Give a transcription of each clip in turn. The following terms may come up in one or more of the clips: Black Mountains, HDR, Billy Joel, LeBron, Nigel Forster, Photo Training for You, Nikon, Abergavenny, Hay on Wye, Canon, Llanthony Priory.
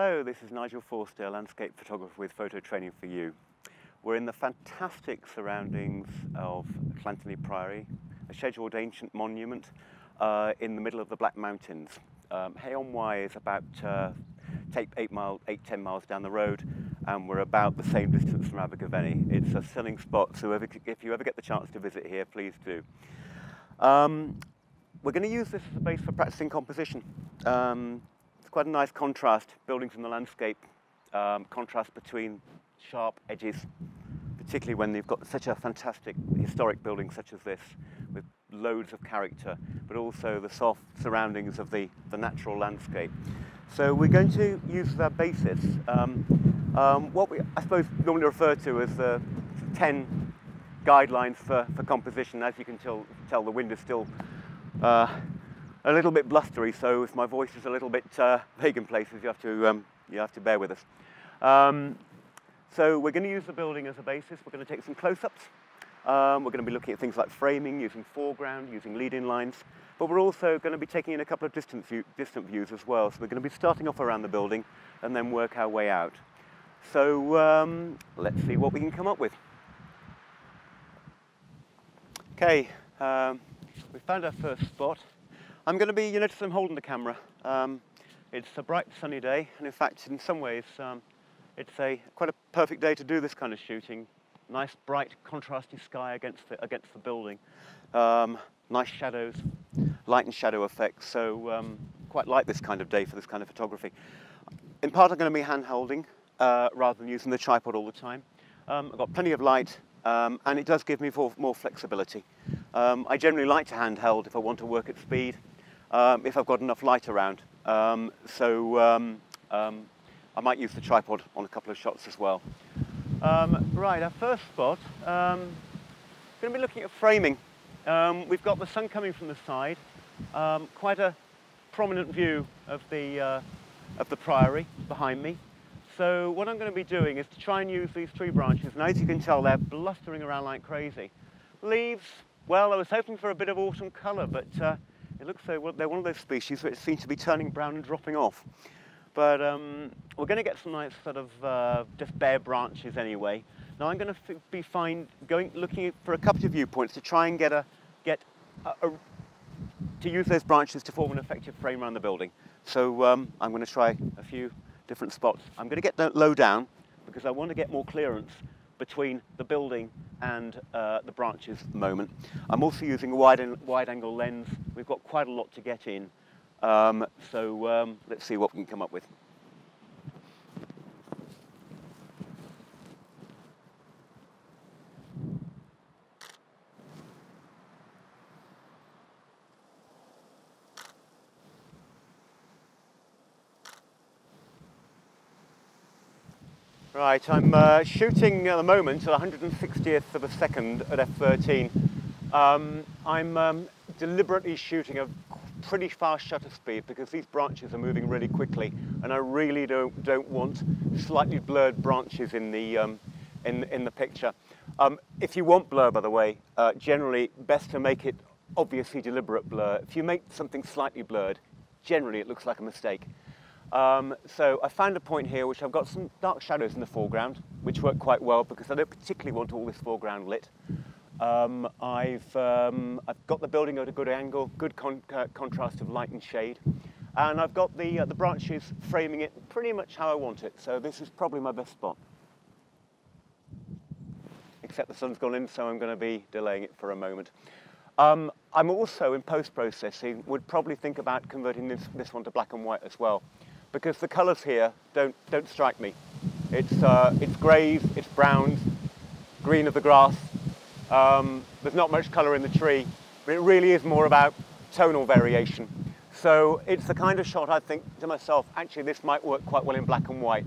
Hello, this is Nigel Forster, landscape photographer with Photo Training for You. We're in the fantastic surroundings of Llanthony Priory, a scheduled ancient monument in the middle of the Black Mountains. Hay on Wye is about 8-10 miles down the road, and we're about the same distance from Abergavenny. It's a stunning spot, so if you ever get the chance to visit here, please do. We're going to use this as a base for practicing composition. It's quite a nice contrast, buildings in the landscape, contrast between sharp edges, particularly when you've got such a fantastic historic building such as this with loads of character, but also the soft surroundings of the natural landscape. So we're going to use as our basis what we, I suppose, normally refer to as the 10 guidelines for composition. As you can tell, the wind is still a little bit blustery, so if my voice is a little bit vague in places, you have to bear with us. So we're going to use the building as a basis. We're going to take some close-ups. We're going to be looking at things like framing, using foreground, using lead-in lines, but we're also going to be taking in a couple of distant views as well. So we're going to be starting off around the building and then work our way out. So let's see what we can come up with. Okay, we found our first spot. I'm going to be, you notice I'm holding the camera. It's a bright sunny day, and in fact in some ways it's quite a perfect day to do this kind of shooting. Nice bright contrasty sky against the building, nice shadows, light and shadow effects, so quite like this kind of day for this kind of photography. In part I'm going to be hand holding rather than using the tripod all the time. I've got plenty of light, and it does give me more flexibility. I generally like to handheld if I want to work at speed, if I've got enough light around. I might use the tripod on a couple of shots as well. Right, our first spot, going to be looking at framing. We've got the sun coming from the side, quite a prominent view of the priory behind me. So what I'm going to be doing is to try and use these tree branches, and as you can tell they're blustering around like crazy. Leaves. Well, I was hoping for a bit of autumn colour, but it looks so well, they're one of those species which seem to be turning brown and dropping off. But we're going to get some nice sort of just bare branches anyway. Now I'm going to be looking for a couple of viewpoints to try and to use those branches to form an effective frame around the building. So I'm going to try a few different spots. I'm going to get low down because I want to get more clearance between the building and the branches at the moment. I'm also using a wide-angle lens. We've got quite a lot to get in, so let's see what we can come up with. Right, I'm shooting at the moment at 160th of a second at f13. I'm deliberately shooting a pretty fast shutter speed because these branches are moving really quickly, and I really don't want slightly blurred branches in the picture. If you want blur, by the way, generally best to make it obviously deliberate blur. If you make something slightly blurred, generally it looks like a mistake. So I found a point here which I've got some dark shadows in the foreground, which work quite well because I don't particularly want all this foreground lit. I've got the building at a good angle, good contrast of light and shade, and I've got the branches framing it pretty much how I want it. So this is probably my best spot. Except the sun's gone in, so I'm going to be delaying it for a moment. I'm also in post-processing, would probably think about converting this one to black and white as well, because the colours here don't strike me. It's greys, it's browns, green of the grass, there's not much colour in the tree, but it really is more about tonal variation. So it's the kind of shot I think to myself, actually this might work quite well in black and white.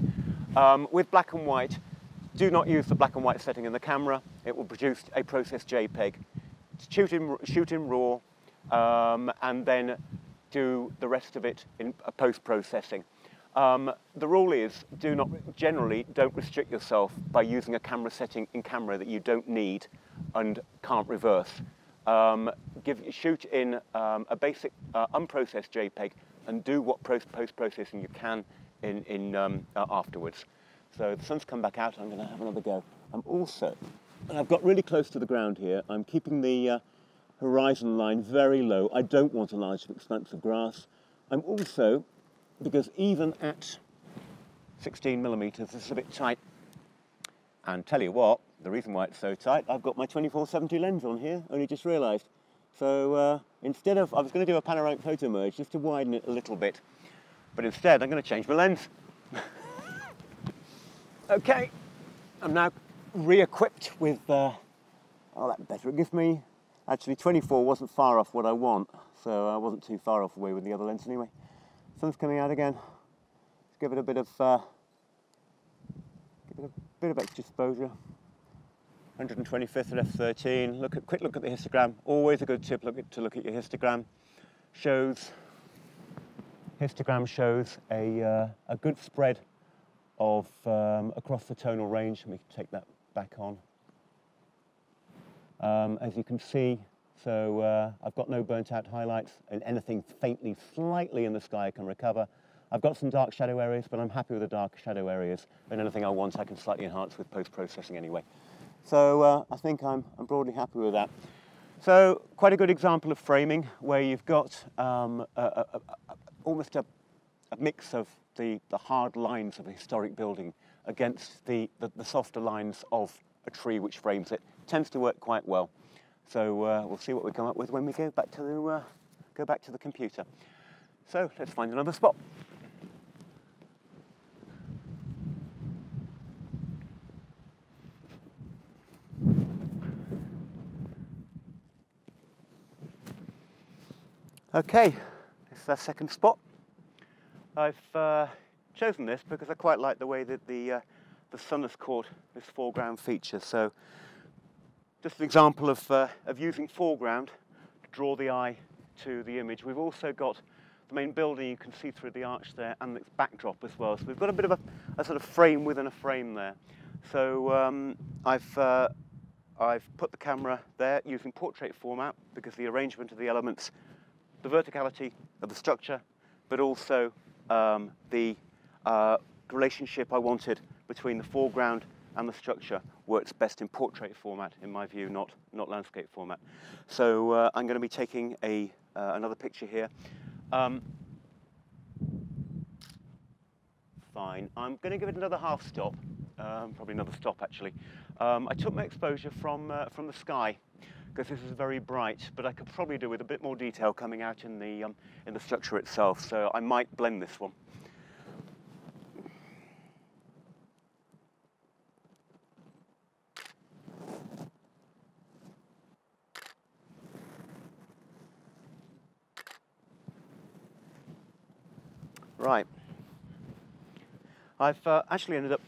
With black and white, do not use the black and white setting in the camera, it will produce a processed JPEG. Shoot in raw, and then do the rest of it in post-processing. The rule is, generally don't restrict yourself by using a camera setting in camera that you don't need and can't reverse. Shoot in a basic unprocessed JPEG and do what post-processing you can afterwards. So the sun's come back out, I'm going to have another go. I'm also, and I've got really close to the ground here, I'm keeping the horizon line very low. I don't want a large expanse of grass. I'm also, because even at 16mm this is a bit tight, and tell you what, the reason why it's so tight, I've got my 24-70 lens on here, only just realised. So instead of, I was going to do a panoramic photo merge just to widen it a little bit, but instead I'm going to change my lens. Okay, I'm now re-equipped with, oh that's better, it gives me, actually 24 wasn't far off what I want, so I wasn't too far off away with the other lens anyway. Sun's coming out again, let's give it a bit of, extra exposure. 125th at f13, look at, quick look at the histogram, always a good tip to look at your histogram. Histogram shows a good spread of across the tonal range, and we can take that back on. As you can see, so I've got no burnt out highlights, and anything faintly, slightly in the sky I can recover. I've got some dark shadow areas, but I'm happy with the dark shadow areas, and anything I want I can slightly enhance with post-processing anyway. So I think I'm broadly happy with that. So quite a good example of framing, where you've got almost a mix of the hard lines of a historic building against the softer lines of a tree which frames it. Tends to work quite well. So we'll see what we come up with when we go back to the computer. So let's find another spot. Okay, this is our second spot. I've chosen this because I quite like the way that the sun has caught this foreground feature. So just an example of using foreground to draw the eye to the image. We've also got the main building you can see through the arch there, and its backdrop as well. So we've got a bit of a sort of frame within a frame there. So I've put the camera there using portrait format because the arrangement of the elements, the verticality of the structure, but also the relationship I wanted between the foreground and the structure works best in portrait format, in my view, not landscape format. So I'm going to be taking another picture here. Fine, I'm going to give it another half stop, probably another stop actually. I took my exposure from the sky, because this is very bright, but I could probably do with a bit more detail coming out in the structure itself, so I might blend this one. Right. I've actually ended up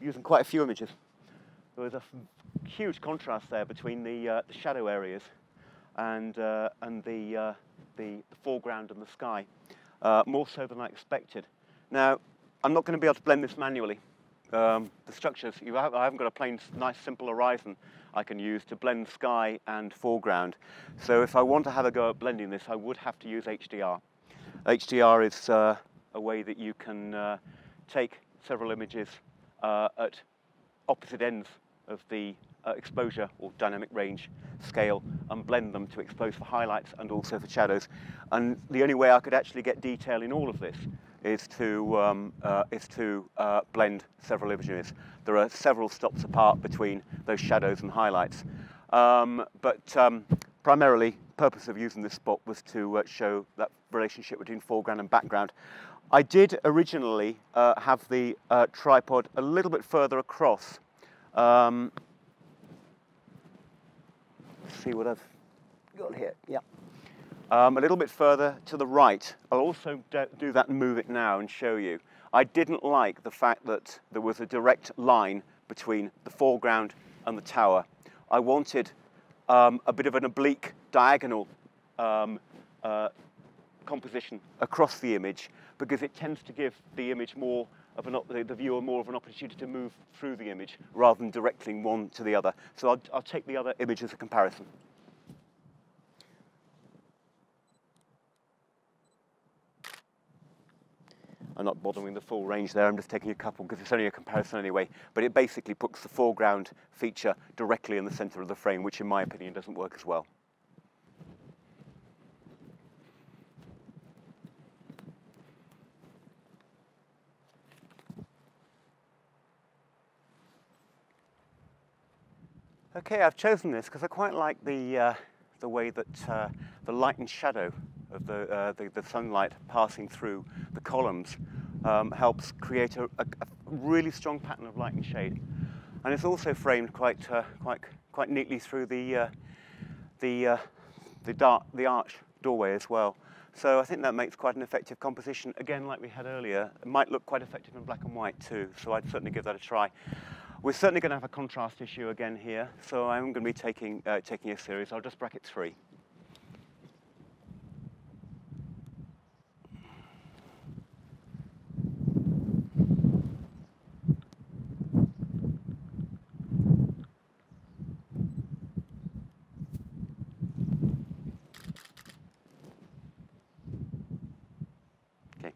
using quite a few images. There was a huge contrast there between the shadow areas and the foreground and the sky, more so than I expected. Now, I'm not going to be able to blend this manually. The structures, I haven't got a plain, nice, simple horizon I can use to blend sky and foreground. So if I want to have a go at blending this, I would have to use HDR. HDR is a way that you can take several images at opposite ends of the exposure or dynamic range scale and blend them to expose for highlights and also for shadows. And the only way I could actually get detail in all of this is to blend several images. There are several stops apart between those shadows and highlights. Primarily, purpose of using this spot was to show that relationship between foreground and background. I did originally have the tripod a little bit further across. See what I've got here. Yeah, a little bit further to the right. I'll also do that and move it now and show you. I didn't like the fact that there was a direct line between the foreground and the tower. I wanted a bit of an oblique diagonal composition across the image, because it tends to give the image more of the viewer more of an opportunity to move through the image rather than directing one to the other. So I'll take the other image as a comparison. I'm not bothering the full range there, I'm just taking a couple because it's only a comparison anyway, but it basically puts the foreground feature directly in the center of the frame, which in my opinion doesn't work as well. Okay, I've chosen this because I quite like the way that the light and shadow of the sunlight passing through the columns helps create a really strong pattern of light and shade, and it's also framed quite neatly through the arch doorway as well. So I think that makes quite an effective composition. Again, like we had earlier, it might look quite effective in black and white too. So I'd certainly give that a try. We're certainly going to have a contrast issue again here, so I'm going to be taking a series. I'll just bracket 3. Okay,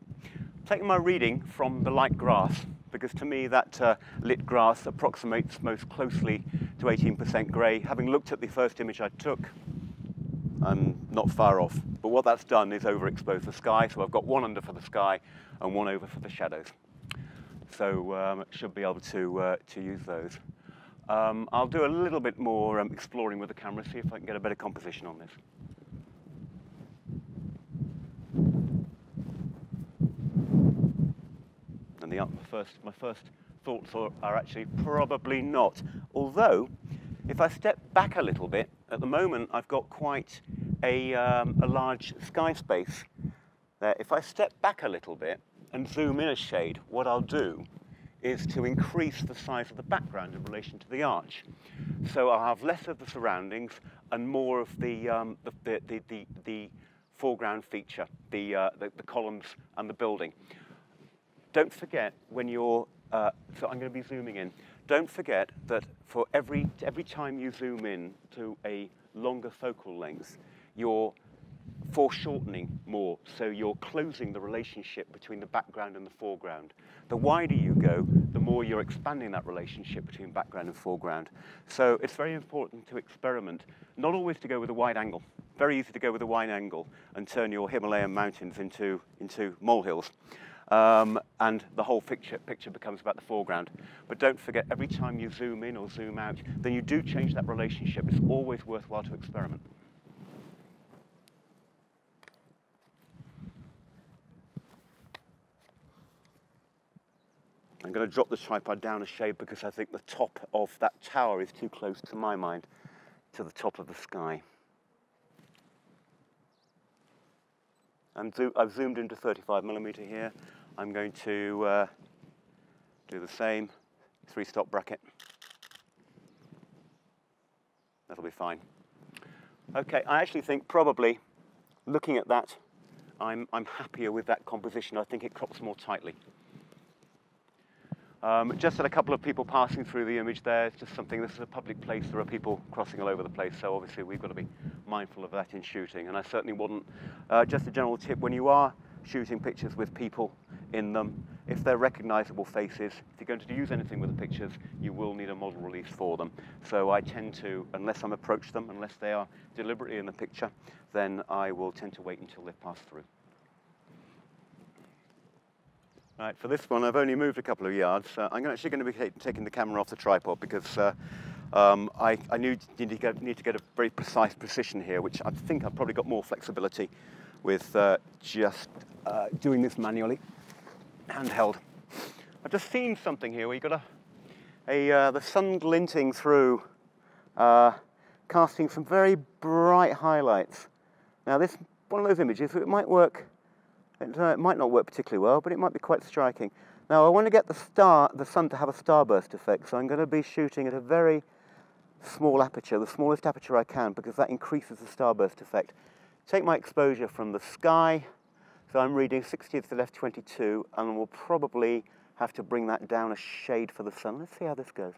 taking my reading from the light grass, because to me that lit grass approximates most closely to 18% grey. Having looked at the first image I took, I'm not far off. But what that's done is overexpose the sky, so I've got one under for the sky and one over for the shadows. So should be able to use those. I'll do a little bit more exploring with the camera, see if I can get a better composition on this. My first thoughts are actually probably not. Although, if I step back a little bit, at the moment I've got quite a large sky space there. If I step back a little bit and zoom in a shade, what I'll do is to increase the size of the background in relation to the arch. So I'll have less of the surroundings and more of the foreground feature, the columns and the building. Don't forget when you're, so I'm going to be zooming in. Don't forget that for every time you zoom in to a longer focal length, you're foreshortening more, so you're closing the relationship between the background and the foreground. The wider you go, the more you're expanding that relationship between background and foreground. So it's very important to experiment, not always to go with a wide angle. Very easy to go with a wide angle and turn your Himalayan mountains into molehills. And the whole picture becomes about the foreground. But don't forget, every time you zoom in or zoom out, then you do change that relationship. It's always worthwhile to experiment. I'm going to drop the tripod down a shade because I think the top of that tower is too close, to my mind, to the top of the sky. I've zoomed into 35mm here. I'm going to do the same, 3-stop bracket. That'll be fine. Okay, I actually think probably, looking at that, I'm happier with that composition. I think it crops more tightly. Just had a couple of people passing through the image there. It's just something, this is a public place, there are people crossing all over the place, so obviously we've got to be mindful of that in shooting, and I certainly wouldn't. Just a general tip, when you are shooting pictures with people in them, if they're recognisable faces, if you're going to use anything with the pictures, you will need a model release for them. So I tend to, unless I'm approached them, unless they are deliberately in the picture, then I will tend to wait until they've passed through. Right, for this one, I've only moved a couple of yards. I'm actually going to be taking the camera off the tripod because I need to get a very precise precision here, which I think I've probably got more flexibility with just doing this manually, handheld. I've just seen something here where you've got the sun glinting through, casting some very bright highlights. Now, this one of those images, it might work. It might not work particularly well, but it might be quite striking. Now I want to get the sun to have a starburst effect, so I'm going to be shooting at a very small aperture, the smallest aperture I can, because that increases the starburst effect. Take my exposure from the sky, so I'm reading 60 to the left 22, and we'll probably have to bring that down a shade for the sun. Let's see how this goes.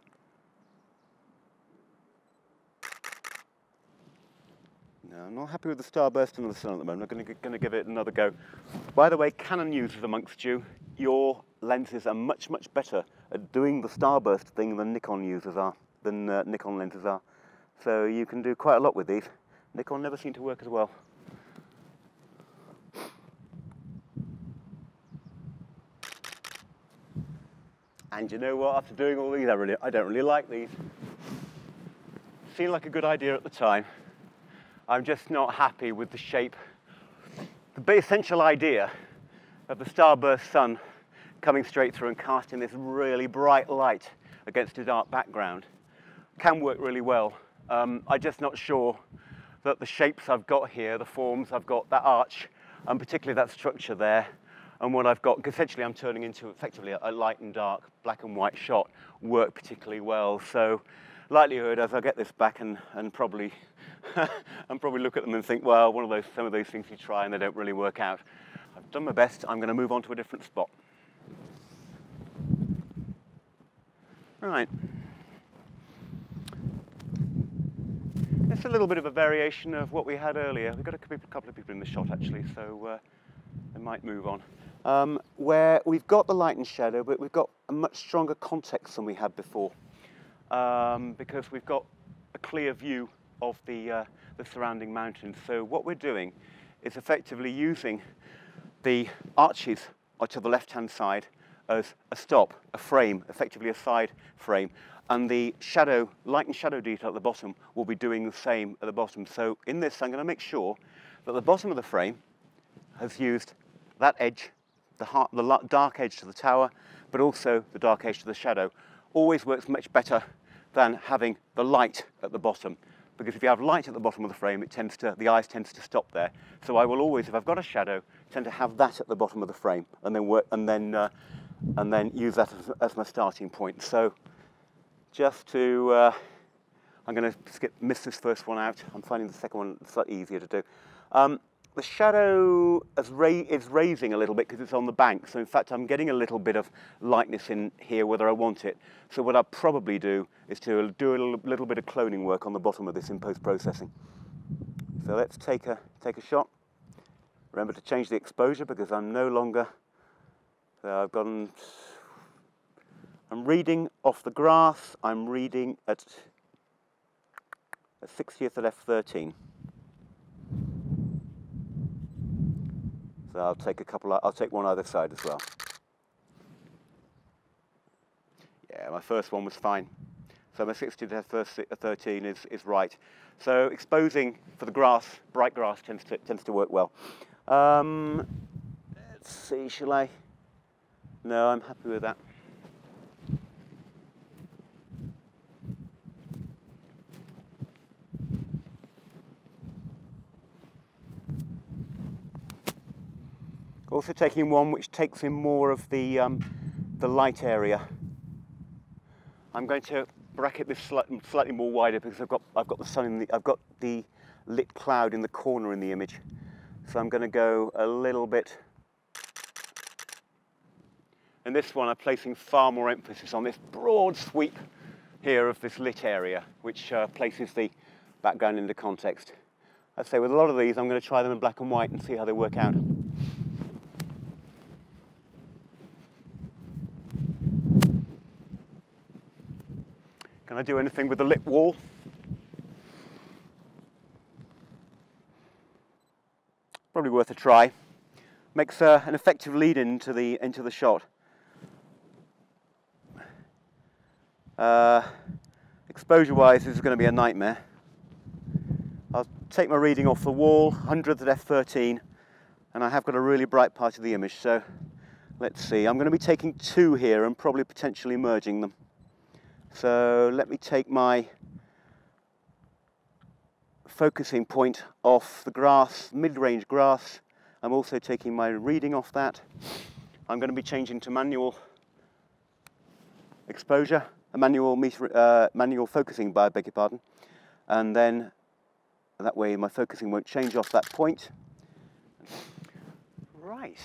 No, I'm not happy with the starburst and the sun at the moment. I'm going to give it another go. By the way, Canon users amongst you, your lenses are much, much better at doing the starburst thing than Nikon lenses are. So you can do quite a lot with these. Nikon never seem to work as well. And you know what, after doing all these, I don't really like these. Seemed like a good idea at the time. I'm just not happy with the shape. The essential idea of the starburst sun coming straight through and casting this really bright light against a dark background can work really well. I'm just not sure that the shapes I've got here, the forms I've got, that arch, and particularly that structure there, and what I've got, essentially I'm turning into effectively a light and dark, black and white shot, work particularly well. So likelihood as I get this back and probably look at them and think, well, some of those things you try and they don't really work out. I've done my best, I'm going to move on to a different spot. Right. It's a little bit of a variation of what we had earlier. We've got a couple of people in the shot actually, so I might move on. Where we've got the light and shadow, but we've got a much stronger context than we had before. Because we've got a clear view of the surrounding mountains. So what we're doing is effectively using the arches to the left-hand side as a stop, a frame, effectively a side frame, and the shadow, light and shadow detail at the bottom will be doing the same at the bottom. So in this, I'm going to make sure that the bottom of the frame has used that edge, the dark edge to the tower, but also the dark edge to the shadow. Always works much better than having the light at the bottom, because if you have light at the bottom of the frame, it tends to, the eyes tends to stop there. So I will always, if I've got a shadow, tend to have that at the bottom of the frame, and then work, and then use that as my starting point. So just to, I'm going to miss this first one out. I'm finding the second one slightly easier to do. The shadow is raising a little bit because it's on the bank. So in fact, I'm getting a little bit of lightness in here whether I want it. So what I'll probably do is to do a little bit of cloning work on the bottom of this in post-processing. So let's take a shot. Remember to change the exposure because I'm no longer, so I've gone, I'm reading off the grass. I'm reading at a 60th of f/13. I'll take a couple, I'll take one either side as well. Yeah, my first one was fine. So my 60 to 13 is right. So exposing for the grass, bright grass tends to work well. Let's see, shall I? No, I'm happy with that. Also taking one which takes in more of the light area. I'm going to bracket this slightly more wider because I've got the sun in the, I've got the lit cloud in the corner in the image. So I'm going to go a little bit. And this one I'm placing far more emphasis on this broad sweep here of this lit area, which places the background into context. I'd say with a lot of these I'm going to try them in black and white and see how they work out. Can I do anything with the lit wall? Probably worth a try. Makes an effective lead into the shot. Exposure-wise, this is going to be a nightmare. I'll take my reading off the wall, 100th at f/13, and I have got a really bright part of the image. So let's see. I'm going to be taking two here and probably potentially merging them. So let me take my focusing point off the grass, mid-range grass. I'm also taking my reading off that. I'm going to be changing to manual exposure, a manual focusing by, I beg your pardon. And then that way my focusing won't change off that point. Right.